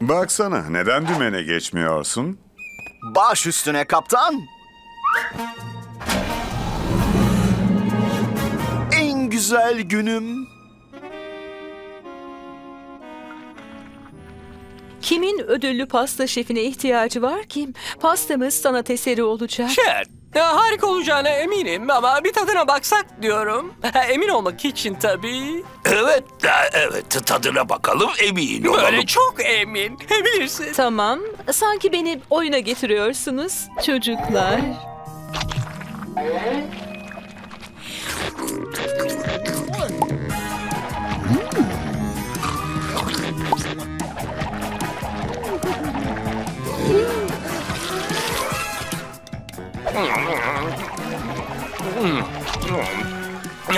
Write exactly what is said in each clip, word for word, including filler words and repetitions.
Baksana, neden dümene geçmiyorsun? Baş üstüne kaptan. En güzel günüm. Kimin ödüllü pasta şefine ihtiyacı var ki? Pastamız sanat eseri olacak. Şef, harika olacağına eminim ama bir tadına baksak diyorum. Emin olmak için tabii. Evet, evet tadına bakalım, emin olalım. Böyle çok emin, bilirsin. Tamam, sanki beni oyuna getiriyorsunuz çocuklar.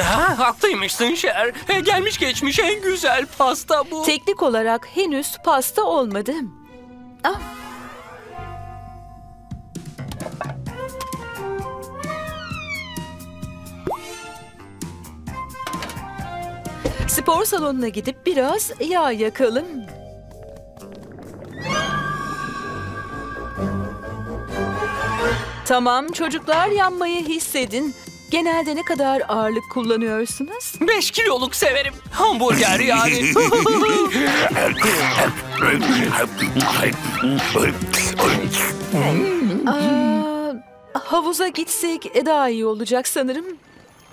Ha, haklıymışsın Şer. Gelmiş geçmiş en güzel pasta bu. Teknik olarak henüz pasta olmadım. Ah. Spor salonuna gidip biraz yağ yakalım. Tamam çocuklar, yanmayı hissedin. Genelde ne kadar ağırlık kullanıyorsunuz? Beş kiloluk severim. Hamburger yani. Aa, havuza gitsek daha iyi olacak sanırım.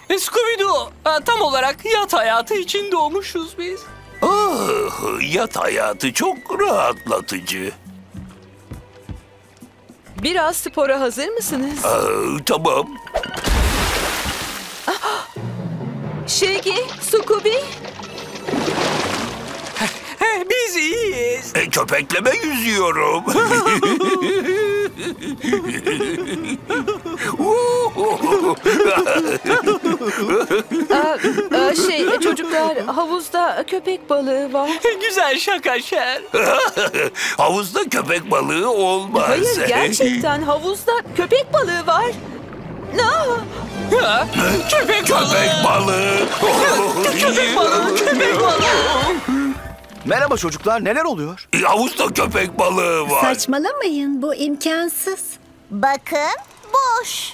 Scooby-Doo, tam olarak yat hayatı için doğmuşuz biz. Ah, yat hayatı çok rahatlatıcı. Biraz spora hazır mısınız? Aa, tamam. Şegi, Scooby. Biz iyiyiz. E, köpekleme yüzüyorum. aa, aa, şey çocuklar, havuzda köpek balığı var. Güzel şaka Şer. Havuzda köpek balığı olmaz. Hayır, gerçekten havuzda köpek balığı var. No. Ha, köpek, köpek balığı. balığı. Köpek balığı. Köpek balığı. Merhaba çocuklar, neler oluyor? E, havuzda köpek balığı var. Saçmalamayın, bu imkansız. Bakın, boş.